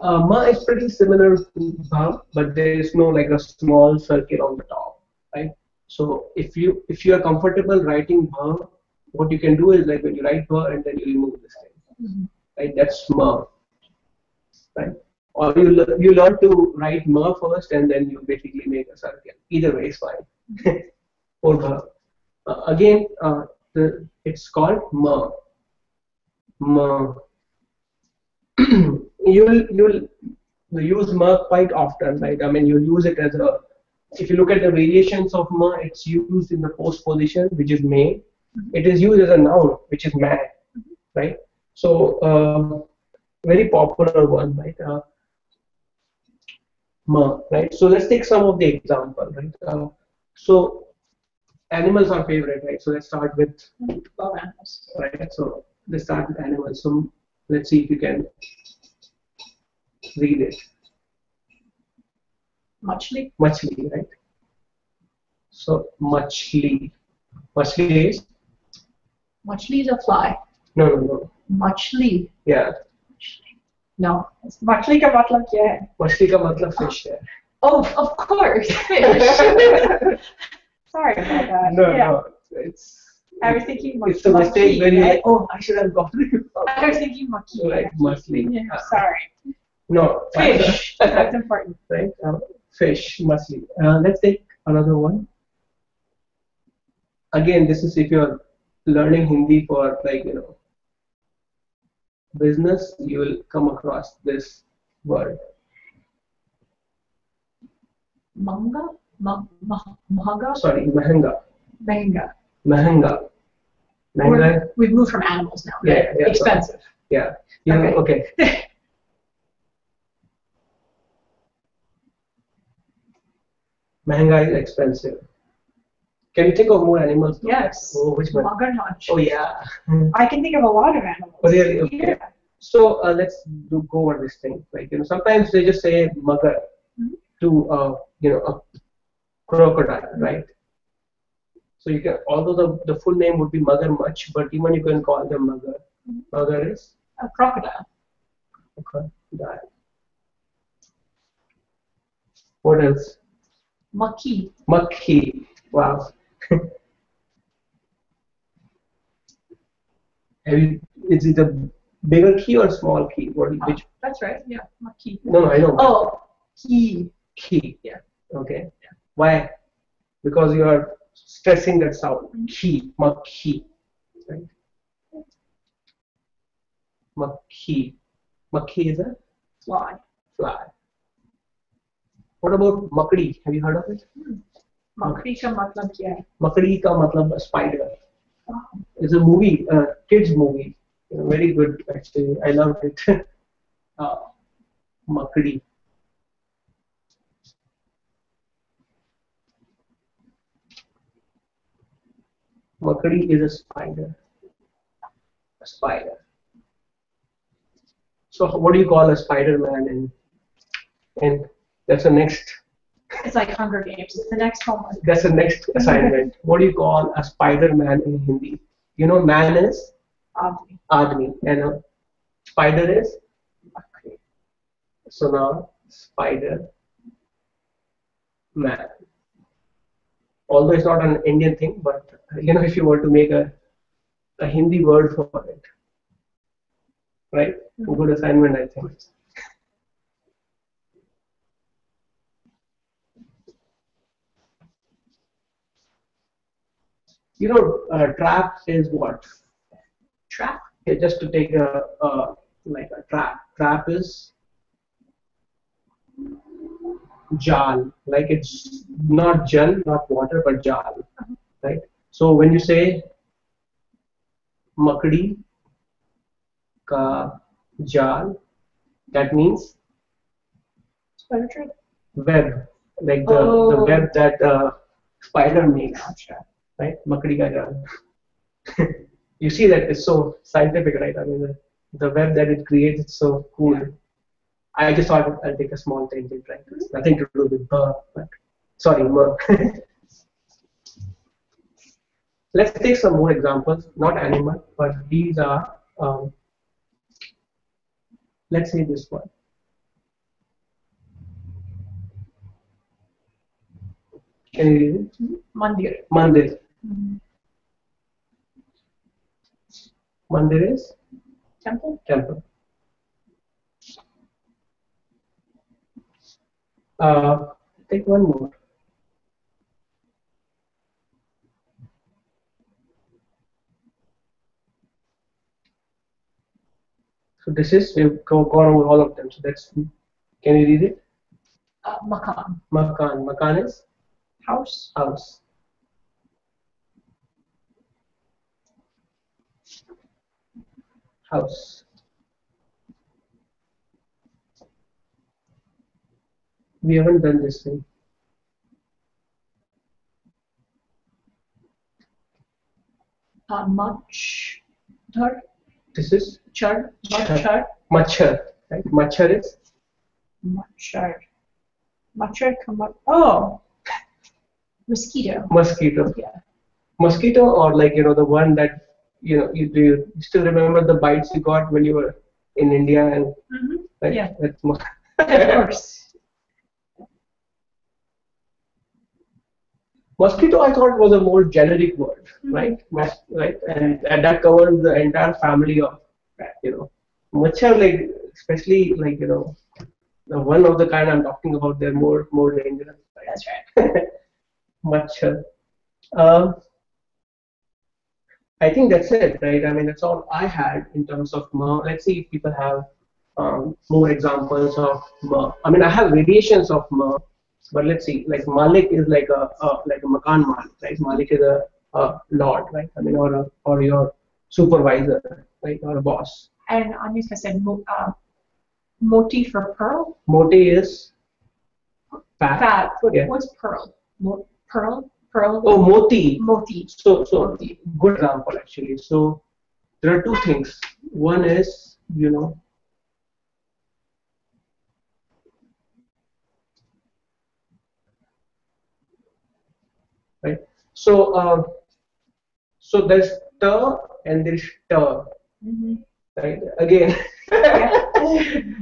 Uh, ma is pretty similar to bha, but there is no like a small circle on the top, right? So if you if you are comfortable writing bha, what you can do is like when you write bha and then you remove this thing, mm-hmm. Right? That's ma, right? Or you le you learn to write ma first and then you basically make a circle. Either way is fine. Or bha. Uh, again, uh, the, it's called ma. Ma. You'll you'll use ma quite often, right? I mean, you use it as a. If you look at the variations of ma, it's used in the post position, which is may. Mm-hmm. It is used as a noun, which is man, mm-hmm. Right? So, um, very popular one, right? Uh, ma, right? So let's take some of the example, right? Uh, so animals are favorite, right? So let's start with love animals, right? So let's start with animals. So let's see if you can. Read it. Machli. Machli, right? So, machli. Machli is? Machli is a fly. No, no, no. Machli. Yeah. Machli. No. Machli ka matlab kya hai? Machli ka matlab fish hai. Oh, of course. Fish. Sorry about that. No, yeah. No. It's. I was thinking machli. It's a mistake when you're like, oh, I should have gotten it. I was thinking machli. Like, machli. Yeah, sorry. No, fish. That's important, right? Uh, fish, machli. Uh, let's take another one. Again, this is if you're learning Hindi for like you know business, you will come across this word. Manga, ma, ma, mahanga. Sorry, mahanga. Mahanga. Mahanga. Mahanga. We've moved from animals now. Yeah, right? Yeah, expensive. Yeah. You know, okay. Okay. Mahanga is expensive. Can you think of more animals? Though? Yes. Oh, which one? Magarnach. Oh, yeah. I can think of a lot of animals. Oh, really? Okay. Yeah. So uh, let's do, go over this thing. Like you know, sometimes they just say magar mm-hmm. to uh, you know a crocodile, mm-hmm. Right? So you can, although the the full name would be magarmach, but even you can call them magar. Mm-hmm. Magar is a crocodile. Okay. What else? Makhi. Makhi. Wow. You, is it a bigger key or a small key? What, oh, which? That's right. Yeah. Makhi. No, no, I know. Oh, key. Key. Yeah. Okay. Yeah. Why? Because you are stressing that sound. Mm-hmm. Key. Makhi. Right. Makhi. Makhi is a fly. Fly. What about makdi? Have you heard of it? Hmm. Makdi ka matlab kya hai? Makdi ka matlab spider. Wow. It's a movie, a kids movie. You know, very good actually. I loved it. uh, makdi. Makdi is a spider. A spider. So what do you call a Spider-Man and and that's the next. It's like Hunger Games. It's the next homework. That's the next assignment. What do you call a Spider-Man in Hindi? You know, man is Aadmi. Aadmi, and a spider is Makri. So now Spider-Man. Although it's not an Indian thing, but you know, if you want to make a a Hindi word for it. Right? Mm-hmm. Good assignment, I think. You know, uh, trap is what? Trap? Okay, just to take a, a like a trap. Trap is jal. Like it's not jal, not water, but jal. Uh-huh. Right? So when you say makdi ka jal, that means spider trap. Web, like the, oh. the web that uh, spider makes, right? Makdi ka jal. You see that it's so scientific, right? I mean, the, the web that it creates, it's so cool. Yeah. I just thought I'll take a small tangent, right? It's nothing to do with uh, but sorry, ma. Let's take some more examples. Not animal, but these are. Um, Let's say this one. Can you read it? Mandir. Mandir. Mm-hmm. Mandir is? Temple. Temple. Uh, take one more. So this is, we've gone over all of them. So that's, can you read it? Uh, makan. Makan. Makan is? House. House. House. We haven't done this thing. Uh, much. Third. This is char, machar. Machar, right? Machar is machar. Machar come up. Oh, mosquito. Mosquito. Yeah. Mosquito, or like you know the one that you know. You, do you still remember the bites you got when you were in India and mm-hmm. right? Yeah. That's mo of course. Mosquito, I thought, was a more generic word, mm-hmm. right? Mos right, and, and that covers the entire family of, you know, machar, like especially like you know, the one of the kind I'm talking about. They're more more dangerous. Right? That's right. Machar. Uh, I think that's it, right? I mean, that's all I had in terms of ma. Let's see if people have um, more examples of ma. I mean, I have variations of ma. But let's see, like Malik is like a uh, like a Makan Malik, right? Malik is a, a lord, right? I mean, or a, or your supervisor, right? Or a boss. And Anya said mo, uh, moti for pearl. Moti is fat. Fat. What, yeah. What's pearl? Mo, pearl. Pearl. Oh, moti. Moti. So so moti. Good example actually. So there are two things. One is you know. Right. So, uh, so there's ta and there's ta, mm-hmm. right? Again,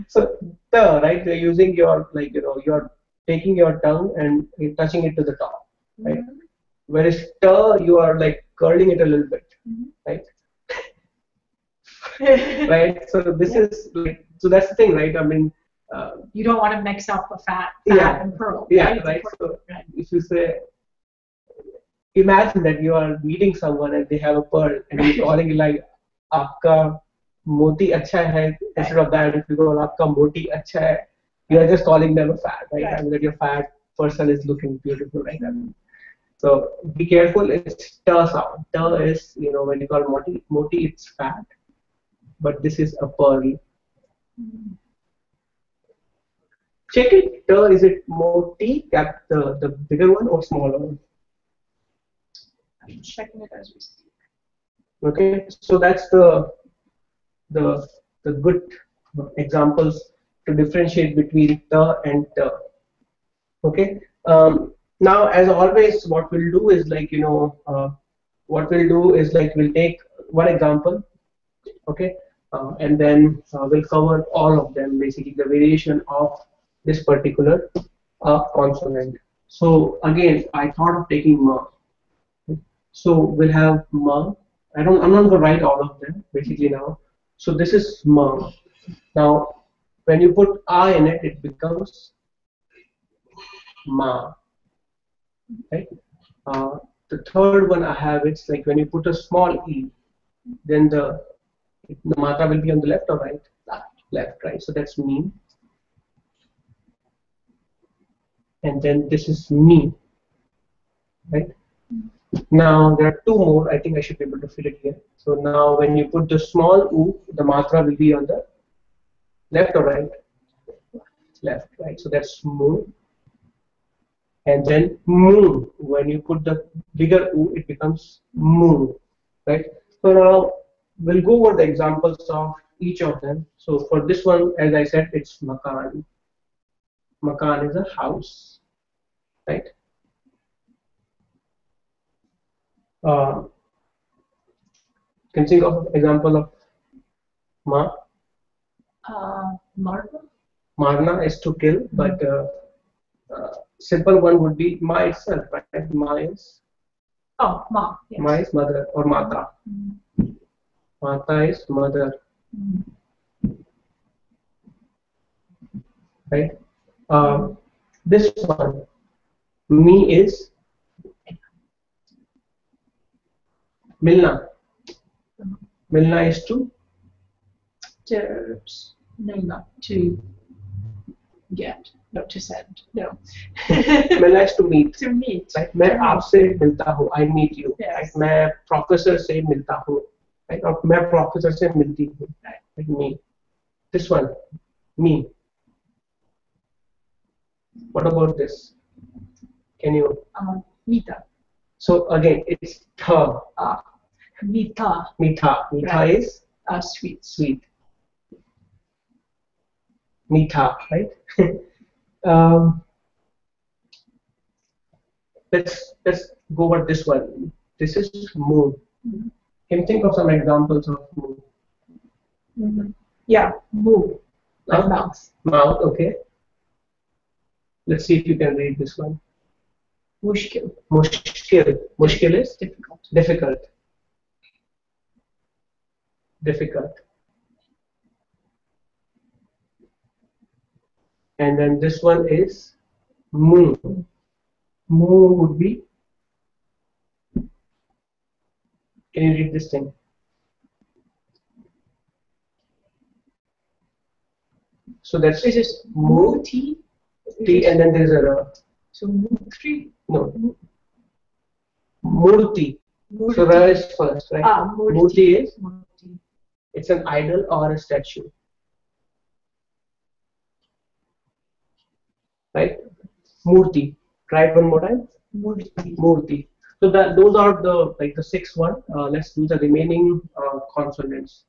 so ta, right? You're using your like you know your taking your tongue and touching it to the top, right? Mm-hmm. Whereas stir, you are like curling it a little bit, mm-hmm. right? Right. So this yeah. is like, so that's the thing, right? I mean, uh, you don't want to mix up the fat, fat yeah, and pearl. Yeah, right. right? So right. if you say, imagine that you are meeting someone and they have a pearl, and you're calling it like, "Aapka moti acha hai," instead right. of that, if you go, "Aapka moti acha hai," you are just calling them a fat, right? right. I mean, that your fat person is looking beautiful, right? I mean, so be careful. It's ta sound. Ta is, you know, when you call moti, moti, it's fat. But this is a pearl. Mm. Check it. Uh, is it moti, that the the bigger one or smaller one? I'm checking it as we speak. Okay, so that's the the the good examples to differentiate between the and the. Okay. Um, now, as always, what we'll do is like you know, uh, what we'll do is like we'll take one example. Okay. Uh, and then uh, we'll cover all of them, basically the variation of this particular uh, consonant. So again, I thought of taking ma. Okay. So we'll have ma. I don't. I'm not going to write all of them basically now. So this is ma. Now, when you put a in it, it becomes ma. Right. Uh, the third one I have. It's like when you put a small e, then the the matra will be on the left or right? Left, right. So that's me. And then this is me. Right? Now there are two more. I think I should be able to fill it here. So now when you put the small u, the matra will be on the left or right? Left, right. So that's mu. And then mu. When you put the bigger u, it becomes mu. Right? So now we'll go over the examples of each of them. So for this one, as I said, it's makan. Makan is a house, right? Uh, can you think of an example of ma? Uh, marna. Marna is to kill, mm-hmm. but uh, uh, simple one would be ma itself, right? Ma is. Oh, ma. Yes. Ma is mother or mata. Mm-hmm. Mata is mother, right? Uh, this one, me is milna. Milna is to no, not to get, not to send. No. Milna is to meet. To meet. Like, मैं आपसे मिलता हूँ. I meet you. Yes. Like, मैं professor से मिलता हूँ. Right? Or मैं professor से मिलती हूँ. Like me. This one, me. What about this? Can you? Um, Mita. So again, it's tha. Ah, Mita. Mita. Mita right. is ah sweet. Sweet. Mita, right? um, let's let's go over this one. This is moon. Mm-hmm. Can you think of some examples of move? Mm-hmm. Yeah, move. Like mouse. Mouth, okay. Let's see if you can read this one. Mushkil. Mushkil. Mushkil is? Difficult. Difficult. Difficult. And then this one is moo. Moo would be. Can you read this thing? So that's it is mu t t and then there's a so mu tree no murti so ra is first right ah, murti is it's an idol or a statue right murti try it one more time murti murti. So that those are the like the six one. Uh, let's do the remaining uh, consonants.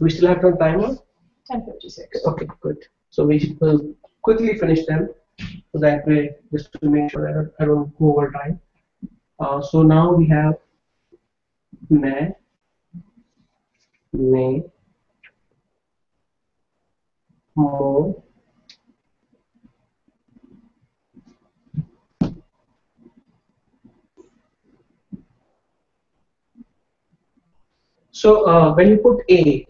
We still have some time on. Ten fifty six. Okay, good. So we will quickly finish them, so that way just to make sure that I don't go over time. Uh, so now we have main, make more so uh, when you put a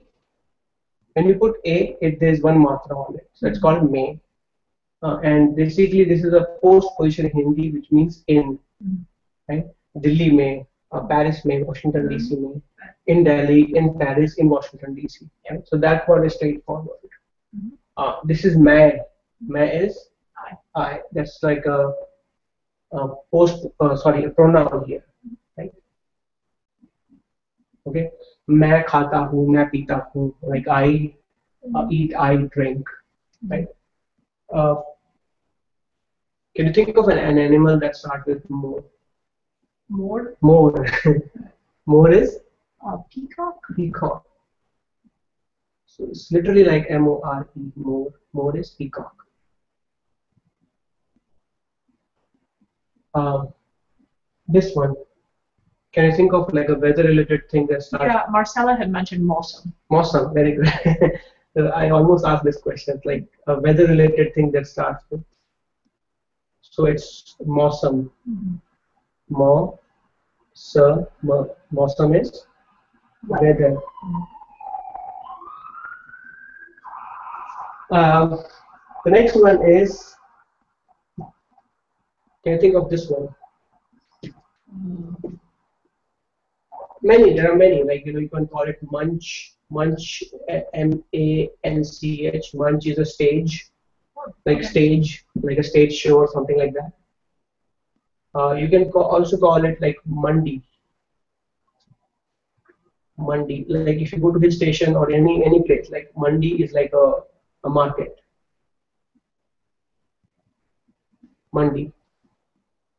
when you put a it there is one matra on it, so it's called may. Uh, and basically this is a post position in Hindi, which means in, right? Delhi mein, uh, Paris mein, Washington D C mein, in Delhi, in Paris, in Washington D C. Right? So that word is straightforward. Uh, this is main. Main is I. That's like a, a post, uh, sorry, a pronoun here. Right? Okay. Main khata hu, main peeta hu. Like I uh, eat, I drink. Right? Uh, can you think of an, an animal that starts with more? More? More. More is? Uh, peacock. Peacock. So it's literally like M O R E, more. More is peacock. Uh, this one. Can you think of like a weather-related thing that starts? Yeah, Marcella had mentioned Mossum. Mossum, very good. I almost asked this question, like a weather-related thing that starts with. So it's Mossum. Mm-hmm. Mo, sir, mo, Mossum is weather. Mm-hmm. Um, the next one is. Can you think of this one? Mm-hmm. Many. There are many. Like you know, you can call it munch. Munch, M A N C H. Munch is a stage, like stage, like a stage show or something like that. Uh, you can call, also call it like Monday. Monday, like if you go to hill station or any any place, like Monday is like a a market. Monday,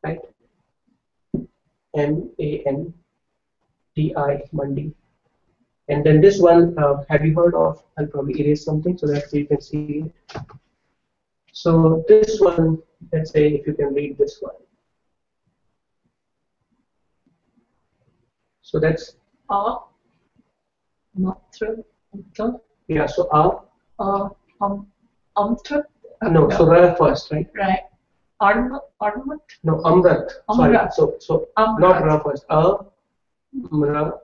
right? M A N D I, Monday. And then this one, uh, have you heard of? I'll probably erase something so that you can see it. So this one, let's say if you can read this one. So that's a matra. Yeah. So a. Uh, um. Amtra. No. So ra first, right? Right. Armat. Armat. No. Amrat. Sorry. So so not ra first. A. Mra.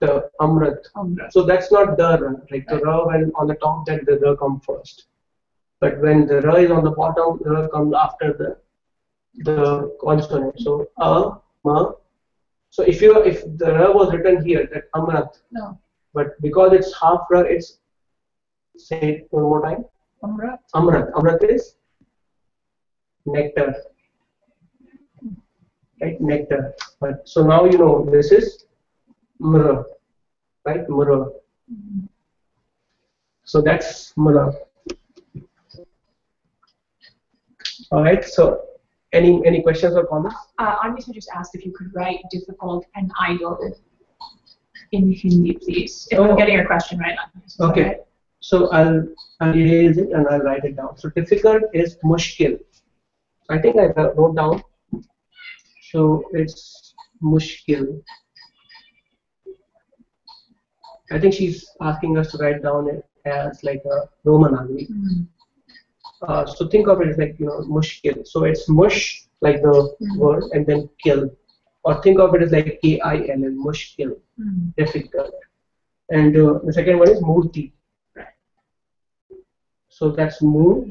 The Amrit. Amrit. So that's not the ra. Like the ra when on the top, that the ra comes first. But when the ra is on the bottom, the ra comes after the the consonant. So a ma. So if you if the ra was written here, that Amrit. No. But because it's half ra, it's say it one more time. Amrit. Amrit. Amrit is nectar. Right, nectar. But so now you know this is. Mura, right? Mura. So that's mura. All right. So, any any questions or comments? Uh, Anya just asked if you could write difficult and idle in Hindi, please. If oh. I'm getting your question right now. Okay. Right? So I'll I'll erase it and I'll write it down. So difficult is mushkil. I think I wrote down. So it's mushkil. I think she's asking us to write down it as like a Roman alphabet. Mm. Uh, so think of it as like you know mushkil. So it's mush like the mm. word and then kill, or think of it as like K I L L mushkil, mm. difficult. And uh, the second one is murti. So that's mu,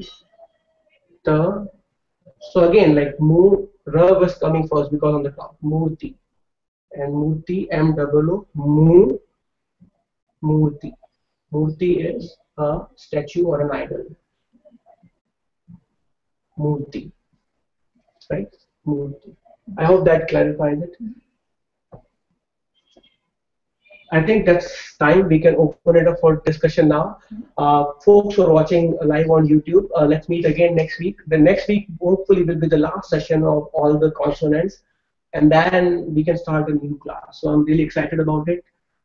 ta. So again like mu ra was coming first because on the top murti, and murti M double O mu. Murti. Murti is a statue or an idol. Murti. Right? Murti. I hope that clarifies it. I think that's time. We can open it up for discussion now. Uh, folks who are watching live on YouTube, uh, let's meet again next week. The next week hopefully will be the last session of all the consonants, and then we can start a new class. So I'm really excited about it.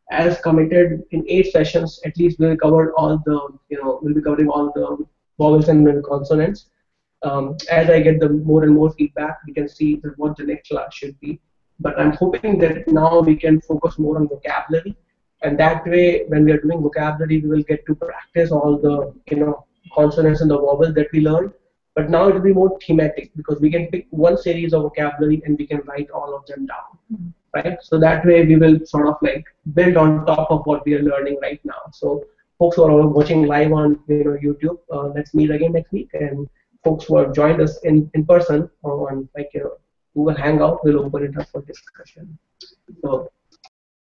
As committed, in eight sessions at least we'll cover all the you know we'll be covering all the vowels and consonants. Um, as I get the more and more feedback, we can see that what the next class should be. But I'm hoping that now we can focus more on vocabulary and that way, when we are doing vocabulary, we will get to practice all the you know consonants and the vowels that we learned. But now it will be more thematic because we can pick one series of vocabulary and we can write all of them down, mm-hmm. right? So that way we will sort of like build on top of what we are learning right now. So folks who are watching live on you know YouTube, uh, let's meet again next week. And folks who have joined us in in person on like you know Google Hangout, we'll open it up for discussion. So